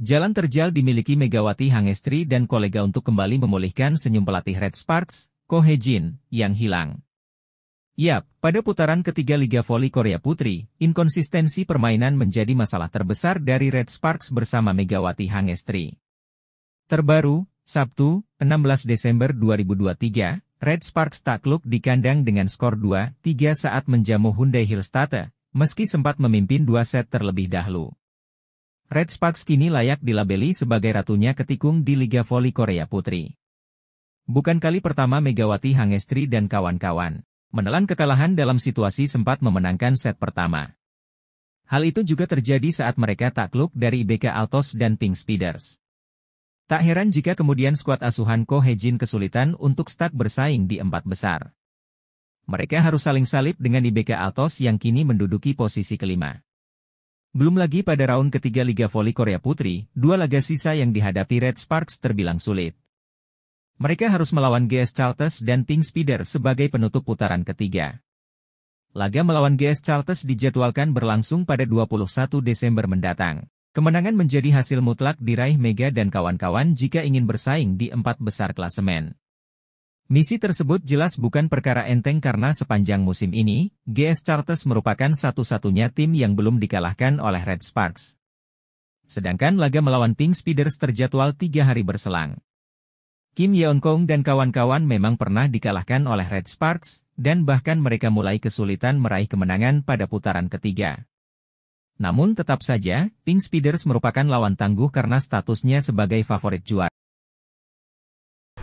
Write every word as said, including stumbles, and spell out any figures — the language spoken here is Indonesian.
Jalan terjal dimiliki Megawati Hangestri dan kolega untuk kembali memulihkan senyum pelatih Red Sparks, Ko Hee-jin, yang hilang. Yap, pada putaran ketiga Liga Voli Korea Putri, inkonsistensi permainan menjadi masalah terbesar dari Red Sparks bersama Megawati Hangestri. Terbaru, Sabtu, enam belas Desember dua ribu dua puluh tiga, Red Sparks takluk di kandang dengan skor dua tiga saat menjamu Hyundai Hillstate, meski sempat memimpin dua set terlebih dahulu. Red Sparks kini layak dilabeli sebagai ratunya ketikung di Liga Voli Korea Putri. Bukan kali pertama Megawati Hangestri dan kawan-kawan menelan kekalahan dalam situasi sempat memenangkan set pertama. Hal itu juga terjadi saat mereka takluk dari I B K Altos dan Pink Speeders. Tak heran jika kemudian skuad asuhan Ko Hee-jin kesulitan untuk start bersaing di empat besar. Mereka harus saling salib dengan I B K Altos yang kini menduduki posisi kelima. Belum lagi pada round ketiga Liga Voli Korea Putri, dua laga sisa yang dihadapi Red Sparks terbilang sulit. Mereka harus melawan G S Chartres dan Pink Spider sebagai penutup putaran ketiga. Laga melawan G S Chartres dijadwalkan berlangsung pada dua puluh satu Desember mendatang. Kemenangan menjadi hasil mutlak diraih Mega dan kawan-kawan jika ingin bersaing di empat besar klasemen. Misi tersebut jelas bukan perkara enteng karena sepanjang musim ini, G S Chartres merupakan satu-satunya tim yang belum dikalahkan oleh Red Sparks. Sedangkan laga melawan Pink Speeders terjadwal tiga hari berselang. Kim Yeon-koung dan kawan-kawan memang pernah dikalahkan oleh Red Sparks, dan bahkan mereka mulai kesulitan meraih kemenangan pada putaran ketiga. Namun tetap saja, Pink Speeders merupakan lawan tangguh karena statusnya sebagai favorit juara.